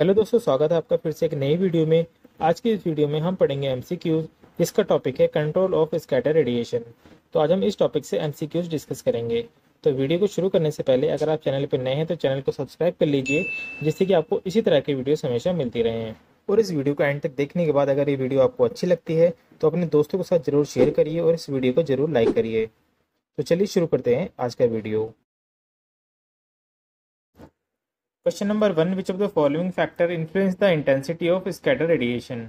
Hello दोस्तों, स्वागत है आपका फिर से एक नई वीडियो में। आज की इस वीडियो में हम पढ़ेंगे एमसीक्यूज, जिसका टॉपिक है कंट्रोल ऑफ स्कैटर रेडिएशन। तो आज हम इस टॉपिक से एमसीक्यूज डिस्कस करेंगे। तो वीडियो को शुरू करने से पहले अगर आप चैनल पर नए हैं तो चैनल को सब्सक्राइब कर लीजिए, जिससे कि आपको इसी तरह की वीडियोस हमेशा मिलती रहें। और इस वीडियो को एंड तक देखने के बाद अगर ये वीडियो आपको अच्छी लगती है तो अपने दोस्तों के साथ जरूर शेयर करिए और इस वीडियो को जरूर लाइक करिए। तो चलिए शुरू करते हैं आज का video. Question number 1, which of the following factor influence the intensity of scatter radiation?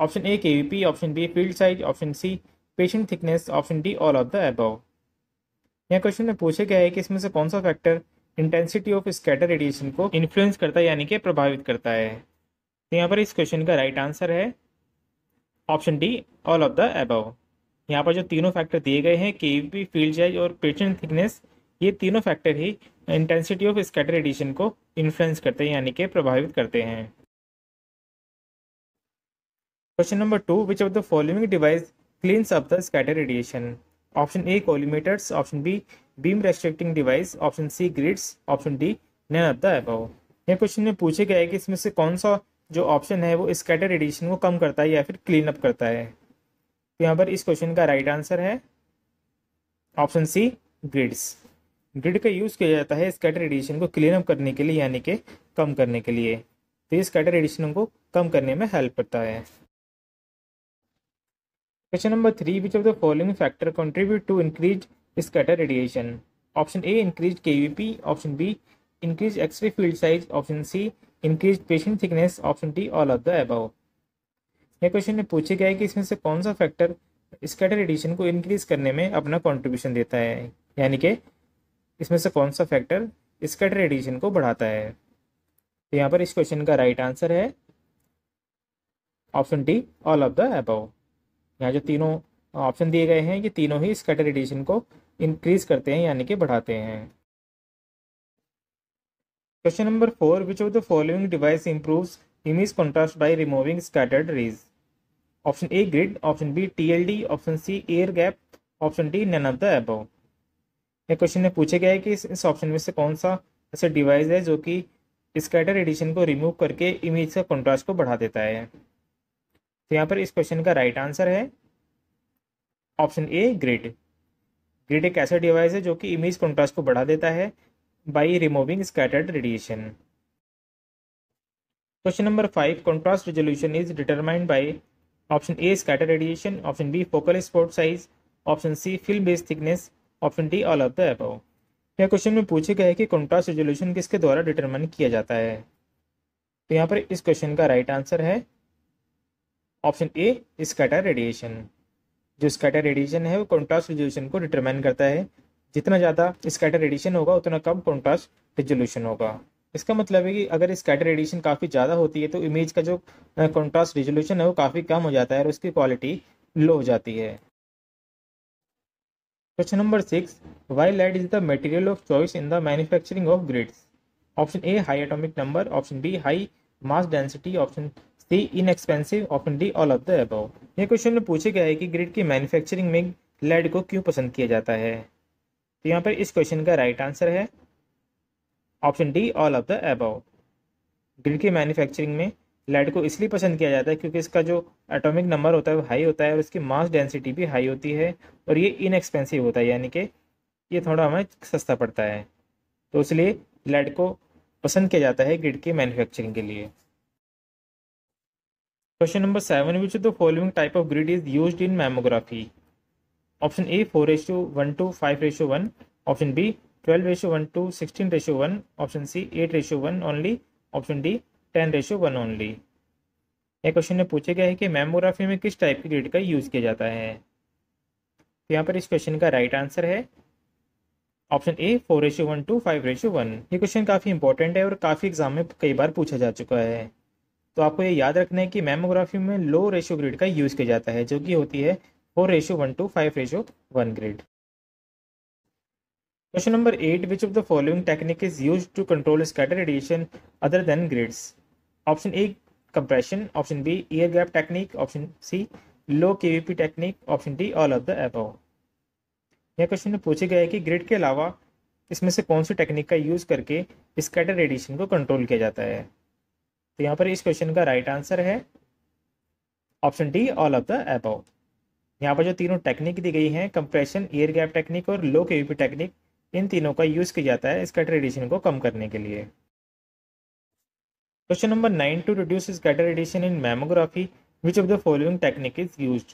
Option A KVP, option B field size, option C patient thickness, option D all of the above. यह question में पूछा गया है कि इसमें से कौन सा factor intensity of scatter radiation को इन्फ्लुएंस करता है, यानी कि प्रभावित करता है। तो यहाँ पर इस क्वेश्चन का राइट आंसर है option D all of the above. यहाँ पर जो तीनों फैक्टर दिए गए हैं, केवीपी, फील्ड साइज और पेशेंट थिकनेस, ये तीनों फैक्टर ही इंटेंसिटी ऑफ स्कैटर रेडिएशन को इन्फ्लुएंस करते हैं, यानी कि प्रभावित करते हैं। Question number 2, which of the following device cleans up the scatter radiation? Option A collimators, option B beam restricting device, option C grids, option D none of the above. यह question में पूछे गया है कि इसमें से कौन सा जो ऑप्शन है वो स्कैटर रेडिएशन को कम करता है या फिर क्लीन अप करता है। तो यहाँ पर इस क्वेश्चन का राइट आंसर है ऑप्शन सी ग्रिड्स। ग्रिड का यूज़ किया जाता है स्कैटर रेडिएशन को क्लीन अप करने के लिए, यानी कि कम करने के लिए। तो ये स्कैटर रेडिएशन को कम करने में हेल्प करता है। Question number 3, which of the following factor contribute to increase scatter radiation? Option A increase KVP, option B increase x ray field size, option C increase patient thickness, option D all of the above. यह question में पूछा गया है कि इसमें से कौन सा फैक्टर स्कैटर रेडिएशन को इंक्रीज करने में अपना कॉन्ट्रीब्यूशन देता है, यानी कि इसमें से कौन सा फैक्टर स्कैटर रेडिएशन को बढ़ाता है। तो यहाँ पर इस क्वेश्चन का राइट आंसर है option D all of the above. यहाँ जो तीनों ऑप्शन दिए गए हैं, ये तीनों ही स्कैटर रेडिएशन को इंक्रीज करते हैं, यानी कि बढ़ाते हैं। Question number 4, which of the following device improves image contrast by removing scattered rays? Option A grid, option B TLD, option C air gap, option D none of the above. यह question में पूछा गया है कि इस option में से कौन सा ऐसा डिवाइस है जो कि स्कैटर रेडिएशन को रिमूव करके इमेज का कंट्रास्ट को बढ़ा देता है। तो यहाँ पर इस क्वेश्चन का राइट आंसर है ऑप्शन ए ग्रिड। ग्रिड एक ऐसा डिवाइस है जो कि इमेज कंट्रास्ट को बढ़ा देता है by removing scattered radiation. Question number 5, contrast resolution is determined by option A scatter radiation, option B focal spot size, option C film base thickness, option D all of the above. यह question में पूछे गए कि contrast resolution किसके द्वारा determine किया जाता है। तो यहाँ पर इस क्वेश्चन का राइट आंसर है ऑप्शन ए स्कैटर रेडिएशन। जो स्कैटर रेडिएशन है वो कॉन्ट्रास्ट रेजोल्यूशन को डिटरमाइन करता है। जितना ज़्यादा स्कैटर रेडिएशन होगा उतना कम कॉन्ट्रास्ट रेजोल्यूशन होगा। इसका मतलब है कि अगर स्कैटर रेडिएशन काफ़ी ज़्यादा होती है तो इमेज का जो कॉन्ट्रास्ट रेजोल्यूशन है वो काफ़ी कम हो जाता है और उसकी क्वालिटी लो हो जाती है। Question number 6, why lead is the material of choice in the manufacturing of grids? Option A high atomic number, option B high mass density, option C inexpensive, option D all of the above. यह question में पूछा गया है कि grid की manufacturing में lead को क्यों पसंद किया जाता है। तो यहाँ पर इस क्वेश्चन का राइट आंसर है option D all of the above. Grid की मैन्युफैक्चरिंग में लेड को इसलिए पसंद किया जाता है क्योंकि इसका जो एटॉमिक नंबर होता है वो हाई होता है और इसकी मास डेंसिटी भी हाई होती है और ये इनएक्सपेंसिव होता है, यानी कि ये थोड़ा हमें सस्ता पड़ता है। तो इसलिए लेड को पसंद किया जाता है ग्रिड की मैन्युफैक्चरिंग के लिए। Question number 7, which of the following type of grid is used in mammography? Option A 4:1 to 5:1, option B 12:1 to 16:1, option C 8:1 only, option D 10:1 only. यह क्वेश्चन में पूछा गया है कि मैमोग्राफी में किस टाइप की ग्रिड का यूज़ किया जाता है। तो यहाँ पर इस क्वेश्चन का राइट आंसर है ऑप्शन ए 4:1 to 5:1। ये क्वेश्चन काफ़ी इंपॉर्टेंट है और काफ़ी एग्जाम में कई बार पूछा जा चुका है। तो आपको ये याद रखना है कि मैमोग्राफी में लो रेशो ग्रिड का यूज़ किया जाता है, जो कि होती है 4:1 to 5:1 grid. Question number 8, which of the following technique is use to control scatter radiation other than grids? Option A compression, option B air gap technique, option C low KVP technique, option D all of the above. यह question में पूछा गया है कि grid के अलावा इसमें से कौन सी टेक्निक का यूज़ करके स्कैटर रेडिएशन को कंट्रोल किया जाता है। तो यहाँ पर इस क्वेश्चन का राइट आंसर है option D all of the above. यहाँ पर जो तीनों टेक्निक दी गई हैं, कंप्रेशन, एयर गैप टेक्निक और लो केवीपी टेक्निक, इन तीनों का यूज किया जाता है स्कैटर रेडिएशन को कम करने के लिए। Question number 9, to reduce scatter radiation in mammography which of the following technique is used?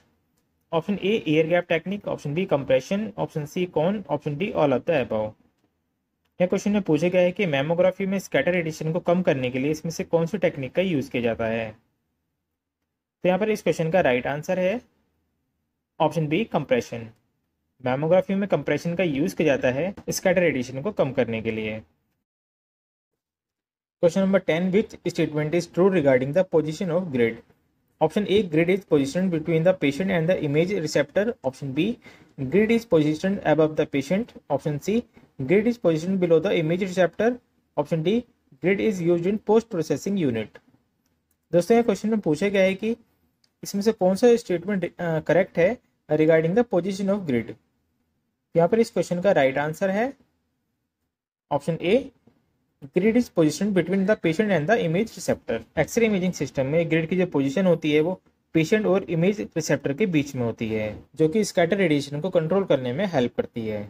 Option A air gap technique, option B compression, option C cone, option D all of the above. यह question में पूछा गया है कि mammography में scatter radiation को कम करने के लिए इसमें से कौन सी टेक्निक का यूज किया जाता है। तो यहाँ पर इस क्वेश्चन का राइट आंसर है ऑप्शन बी कंप्रेशन। मैमोग्राफी में कंप्रेशन का यूज किया जाता है स्कैटर रेडिएशन को कम करने के लिए। Question number 10, which statement is true regarding the position of grid? Option A grid is positioned between the patient and the image receptor, option B grid is positioned above the patient, option C grid is positioned below the image receptor, option D grid is used in post processing unit. दोस्तों यह question में पूछा गया है कि इसमें से कौन सा स्टेटमेंट करेक्ट है regarding the position of grid. यहाँ पर इस क्वेश्चन का राइट आंसर है option A grid is position between the patient and the image receptor. X ray imaging system में ग्रिड की जो पोजिशन होती है वो पेशेंट और इमेज रिसेप्टर के बीच में होती है, जो कि स्कैटर रेडिएशन को कंट्रोल करने में हेल्प करती है।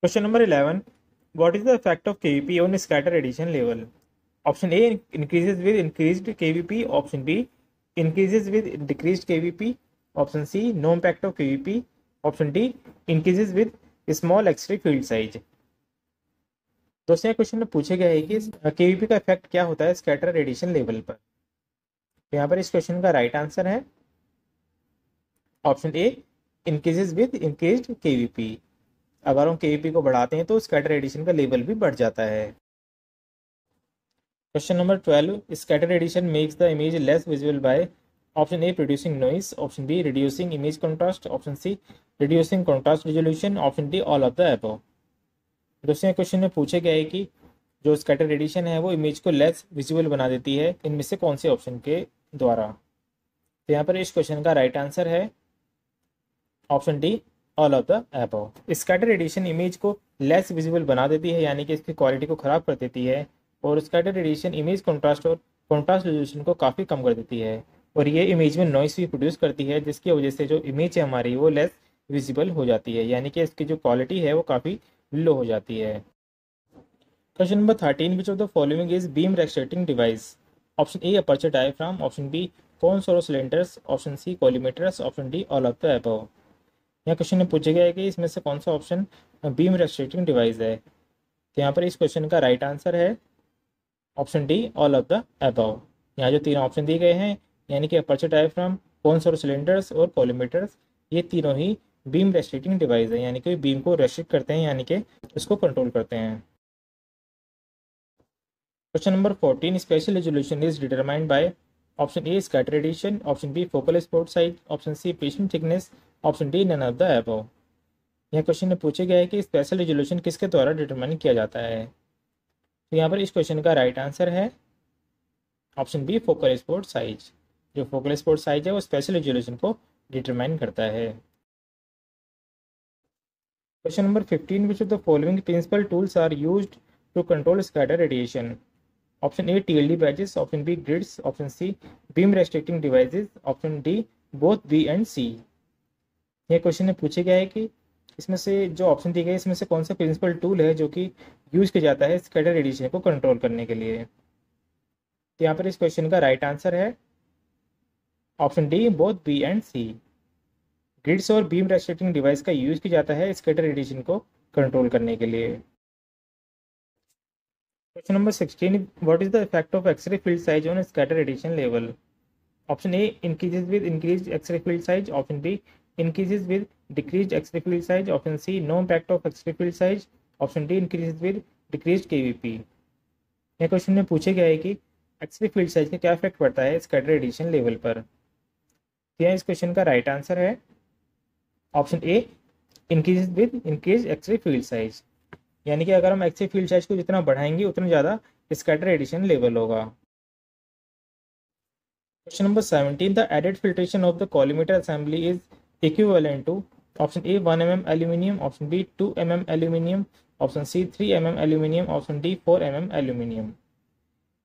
Question number 11, what is the effect of KVP on scatter radiation level? Option A increases with increased KVP, option B increases with decreased KVP, option C no impact of KVP, option D increases with small x ray field size. दोस्तों question में पूछा गया है कि KVP का effect क्या होता है स्कैटर रेडिएशन लेवल पर। यहाँ पर इस क्वेश्चन का राइट आंसर है option A increases with increased KVP. अगर हम केवीपी को बढ़ाते हैं तो स्कैटर रेडिएशन का लेवल भी बढ़ जाता है। Question number 12, scatter radiation makes the image less visual by option A producing noise, option B reducing image contrast, option C reducing contrast resolution, option D all of the above. दोस्तों question में पूछा गया है कि जो scatter radiation है वो image को लेस विजुअल बना देती है, इनमें से कौन से ऑप्शन के द्वारा। तो यहाँ पर इस क्वेश्चन का राइट आंसर है option D all of the above. Scatter radiation image को लेस विजुअल बना देती है, यानी कि इसकी क्वालिटी को खराब कर देती है, और स्कैटर रेडिएशन इमेज कंट्रास्ट और कंट्रास्ट रिजोल्यूशन को काफ़ी कम कर देती है, और ये इमेज में नॉइस भी प्रोड्यूस करती है, जिसकी वजह से जो इमेज है हमारी वो लेस विजिबल हो जाती है, यानी कि इसकी जो क्वालिटी है वो काफ़ी लो हो जाती है। Question number 13, which of the following is beam restricting device? Option A aperture diaphragm, option B cones और cylinders, option C collimators, option D all of the above. यहाँ क्वेश्चन में पूछा गया है कि इसमें से कौन सा ऑप्शन बीम रेक्सटिंग डिवाइस है। तो यहाँ पर इस क्वेश्चन का राइट आंसर है option D all of the above. यहाँ जो तीन ऑप्शन दिए गए हैं, यानी कि अपर्चर डायफ्राम, कोन्स और सिलेंडर्स और कॉलीमीटर्स, ये तीनों ही बीम रेस्ट्रिक्टिंग डिवाइस है, यानी कि बीम को रेस्ट्रिक्ट करते हैं, यानी कि उसको कंट्रोल करते हैं। Question number 14, spatial resolution is determined by option A scatter radiation, option B focal spot size, option C patient thickness, option D none of the above. यह क्वेश्चन में पूछा गया है कि स्पेशल रेजोल्यूशन किसके द्वारा डिटरमाइन किया जाता है। तो यहाँ पर इस क्वेश्चन का राइट आंसर है option B focal spot size. जो फोकल स्पॉट साइज है वो स्पेशल रेजोल्यूशन को डिटरमाइन करता है। Question number 15, which of the following principal tools are used to control scatter radiation? Option A TLD badges, option B grids, option C beam restricting devices, option D both B and C. यह question में पूछा गया है कि इसमें से जो option दिए गए इसमें से कौन सा प्रिंसिपल टूल है जो कि यूज किया जाता है स्कैटर रेडिएशन को कंट्रोल करने के लिए। तो यहाँ पर इस क्वेश्चन का राइट आंसर है option D both B and C. Grids और बीम रेस्ट्रिक्टिंग डिवाइस का यूज किया जाता है स्कैटर रेडिएशन को कंट्रोल करने के लिए। Question number 16, what is the effect of x ray field size on scatter radiation level? Option A increases with increase x ray field size, option B increases with decrease x ray field size, option C no impact of x ray field size, option D increases with decrease KVP. यह question में पूछा गया है कि x ray field size का क्या effect पड़ता है स्कैटर रेडिएशन लेवल पर। यह इस क्वेश्चन का राइट आंसर है option A increase with increase x ray field size, यानी कि अगर हम एक्सरे फील्ड साइज को जितना बढ़ाएंगे उतना ज़्यादा स्कैटर रेडिएशन लेवल होगा। Question number 17, the added filtration of the collimator assembly is equivalent to option A 1 mm aluminium, option B 2 mm aluminium, option C 3 mm aluminium, option D 4 mm aluminium.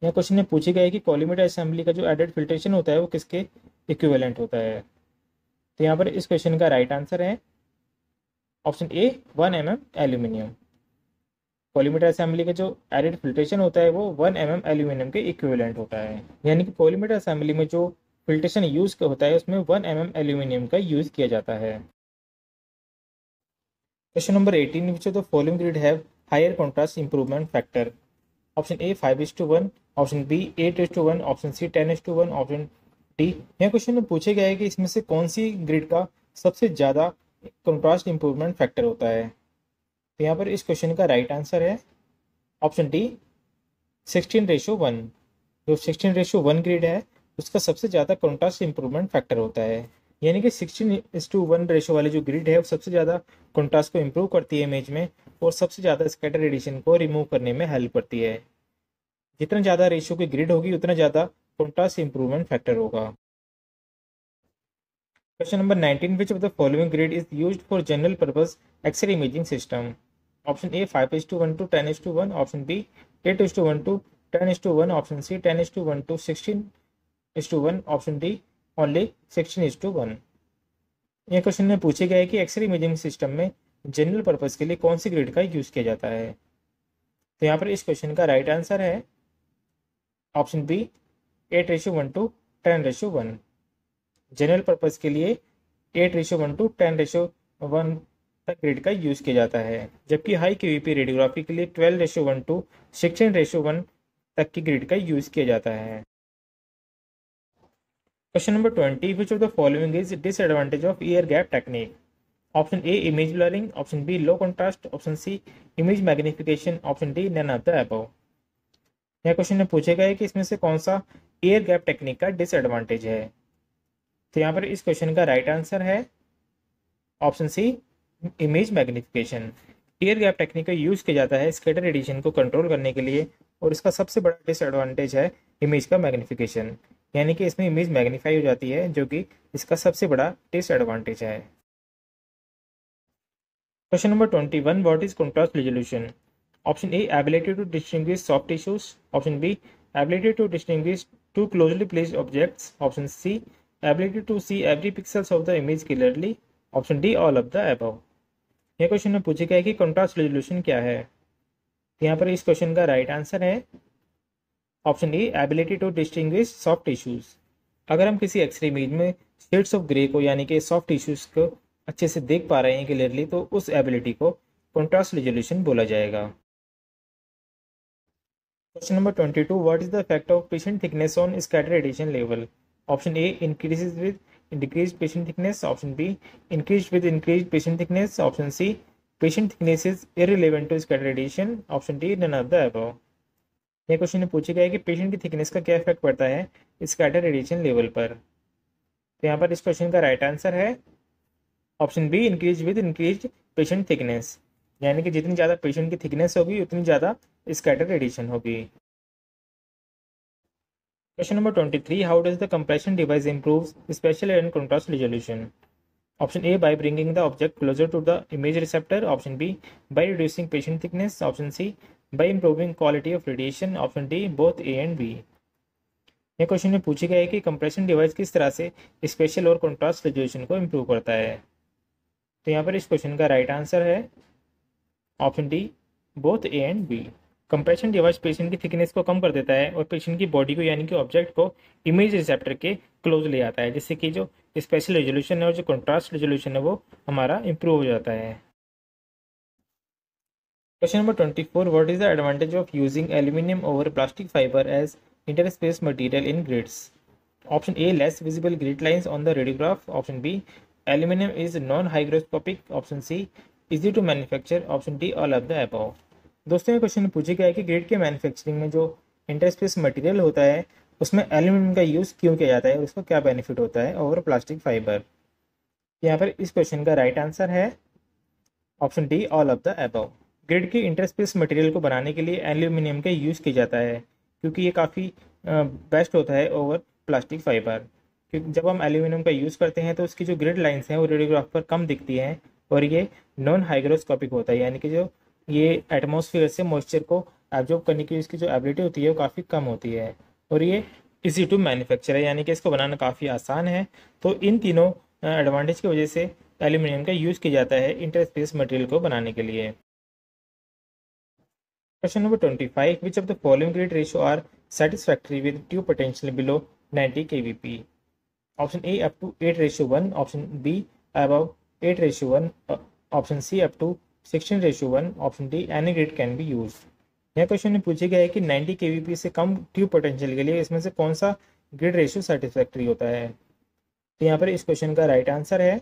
यहाँ question में पूछे गए कि collimator assembly का जो added filtration होता है वो किसके इक्विवेलेंट होता है। तो यहाँ पर इस क्वेश्चन का राइट आंसर है option A 1 mm aluminium. Collimator assembly का जो एडेड फिल्ट्रेशन होता है वो 1 mm एल्यूमिनियम के इक्विवेलेंट होता है, यानी कि कॉलीमीटर असेंबली में जो फिल्ट्रेशन यूज़ होता है उसमें 1 mm एल्यूमिनियम का यूज़ किया जाता है। Question number 18 which of the following grid have higher contrast improvement factor. Option A 5:1, option B 8:1, option C 10:1, option D. यह क्वेश्चन में पूछे गया है कि इसमें से कौन सी ग्रिड का सबसे ज़्यादा कंट्रास्ट इंप्रूवमेंट फैक्टर होता है। तो यहाँ पर इस क्वेश्चन का राइट आंसर है ऑप्शन डी 16:1। जो 16:1 ग्रिड है उसका सबसे ज़्यादा कंट्रास्ट इंप्रूवमेंट फैक्टर होता है, यानी कि 16:1 रेशो वाली जो ग्रिड है वो सबसे ज़्यादा कंट्रास्ट को इम्प्रूव करती है इमेज में और सबसे ज़्यादा स्कैटर रेडिएशन को रिमूव करने में हेल्प करती है। जितना ज़्यादा रेशो की ग्रिड होगी उतना ज़्यादा कंट्रास्ट इंप्रूवमेंट फैक्टर होगा। Question number 19 which of the following grid is used for general purpose x ray imaging system. Option A 5:1 to 10:1, option B 8:1 to 10:1, option C 10:1 to 16:1, option D only 16:1। यह question में पूछे गए कि x-ray imaging system में general purpose के लिए कौन सी grid का यूज किया जाता है। तो यहाँ पर इस क्वेश्चन का राइट आंसर है option B 8:1 to 10:1। General purpose के लिए 8:1 टू 10:1 तक ग्रिड का यूज़ किया जाता है, जबकि हाई केवीपी रेडियोग्राफी के लिए 12:1 टू 16:1 तक की ग्रिड का यूज़ किया जाता है। Question number 20 which of the following is disadvantage of air gap technique. Option A image blurring, option B low contrast, option C image magnification, option D none of the above. यह question में पूछेगा है कि इसमें से कौन सा air gap technique का डिसएडवांटेज है। तो यहाँ पर इस क्वेश्चन का राइट आंसर है option C image magnification. Air gap technique का यूज़ किया जाता है स्कैटर रेडिएशन को कंट्रोल करने के लिए और इसका सबसे बड़ा डिसएडवांटेज है इमेज का मैग्निफिकेशन, यानी कि इसमें इमेज मैग्नीफाई हो जाती है जो कि इसका सबसे बड़ा डिसएडवांटेज है। Question number 21 what is contrast resolution. Option A ability to distinguish soft tissues, option B ability to distinguish two closely placed objects, option C ability to see every pixels of the image clearly, option D all of the above. यह question में पूछा गया है कि contrast resolution क्या है। तो यहाँ पर इस क्वेश्चन का राइट आंसर है option A ability to distinguish soft tissues. अगर हम किसी एक्सरे इमेज में शेड्स ऑफ ग्रे को यानी कि सॉफ्ट टिश्यूज को अच्छे से देख पा रहे हैं क्लियरली तो उस एबिलिटी को कंट्रास्ट रेजोल्यूशन बोला जाएगा। Question number 22 what is the effect of patient thickness on scatter radiation level. Option A increases with decrease patient thickness, option B increase with increase patient thickness, option C patient thickness is irrelevant to scatter radiation, option D none of the above. यह question में पूछा गया है कि patient की thickness का क्या effect पड़ता है स्कैटर रेडिएशन लेवल पर। तो यहाँ पर इस क्वेश्चन का राइट आंसर है option B increase with increase patient thickness, यानी कि जितनी ज़्यादा पेशेंट की थिकनेस होगी उतनी ज़्यादा स्कैटर रेडिएशन होगी। Question number 23 how does the compression device improve spatial and contrast resolution. Option A by bringing the object closer to the image receptor, option B by reducing patient thickness, option C by improving quality of radiation, option D both A and B. यह question में पूछा गया है कि compression device किस तरह से special और कंट्रास्ट रिजोल्यूशन को इम्प्रूव करता है। तो यहाँ पर इस क्वेश्चन का राइट आंसर है option D both A and B. Compression device patient की थिकनेस को कम कर देता है और पेशेंट की बॉडी को यानी कि ऑब्जेक्ट को इमेज रिसेप्टर के क्लोज ले आता है, जिससे कि जो स्पेशल रेजोल्यूशन है और जो कंट्रास्ट रेजोल्यूशन है वो हमारा इंप्रूव हो जाता है। Question number 24 what is the advantage of using aluminium over plastic fibre as interspace material in grids. Option A less visible grid lines on the radiograph, option B aluminium is non hygroscopic, option C easy to manufacture, option D all of the above. दोस्तों ये question पूछा गया है कि grid के manufacturing में जो interspace material होता है उसमें एल्यूमिनियम का यूज़ क्यों किया जाता है और उसको क्या बेनिफिट होता है ओवर प्लास्टिक फाइबर। यहाँ पर इस क्वेश्चन का राइट आंसर है option D all of the above. Grid की इंटरस्पेस मटेरियल को बनाने के लिए एल्यूमिनियम का यूज़ किया जाता है क्योंकि ये काफ़ी बेस्ट होता है ओवर प्लास्टिक फाइबर, क्योंकि जब हम एल्यूमिनियम का यूज़ करते हैं तो उसकी जो ग्रिड लाइन्स हैं वो रेडियोग्राफ पर कम दिखती हैं और ये नॉन हाइग्रोस्कोपिक होता है, यानी कि जो ये एटमॉस्फेयर से मॉइस्चर को एब्जॉर्ब करने की इसकी जो एबिलिटी होती है वो काफ़ी कम होती है और ये इजी टू मैन्युफैक्चर है, यानी कि इसको बनाना काफ़ी आसान है। तो इन तीनों एडवांटेज की वजह से एल्यूमिनियम का यूज़ किया जाता है इंटरस्पेस मटेरियल को बनाने के लिए। Question number 25, which of the following grade ratio are satisfactory with tube potential below 90 kVp? Option A up to 8:1, option B about 8:1, option C up to 16:1, option D any grade can be use. यह question में पूछा गया है कि 90 kVp से कम tube potential के लिए इसमें से कौन सा ग्रेड रेशियो सेटिस्फैक्ट्री होता है। तो यहाँ पर इस क्वेश्चन का राइट आंसर है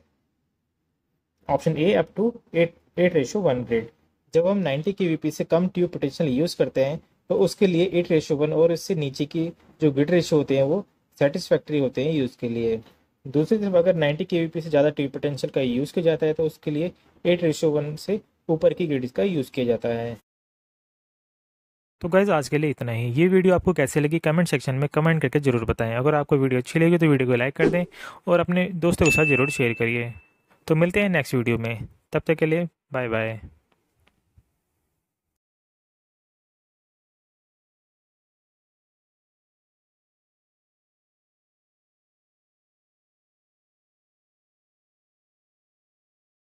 option A up to 8:1 grade. जब हम 90 kVp से कम ट्यूब पोटेंशियल यूज़ करते हैं तो उसके लिए 8:1 और इससे नीचे की जो ग्रिड रेशियो होते हैं वो सेटिस्फैक्ट्री होते हैं यूज़ के लिए। दूसरी तरफ अगर 90 kVp से ज़्यादा ट्यूब पोटेंशियल का यूज़ किया जाता है तो उसके लिए 8:1 से ऊपर की ग्रिड का यूज़ किया जाता है। तो गाइस आज के लिए इतना ही। ये वीडियो आपको कैसे लगी कमेंट सेक्शन में कमेंट करके ज़रूर बताएं। अगर आपको वीडियो अच्छी लगी तो वीडियो को लाइक कर दें और अपने दोस्तों के साथ ज़रूर शेयर करिए। तो मिलते हैं नेक्स्ट वीडियो में, तब तक के लिए बाय बाय।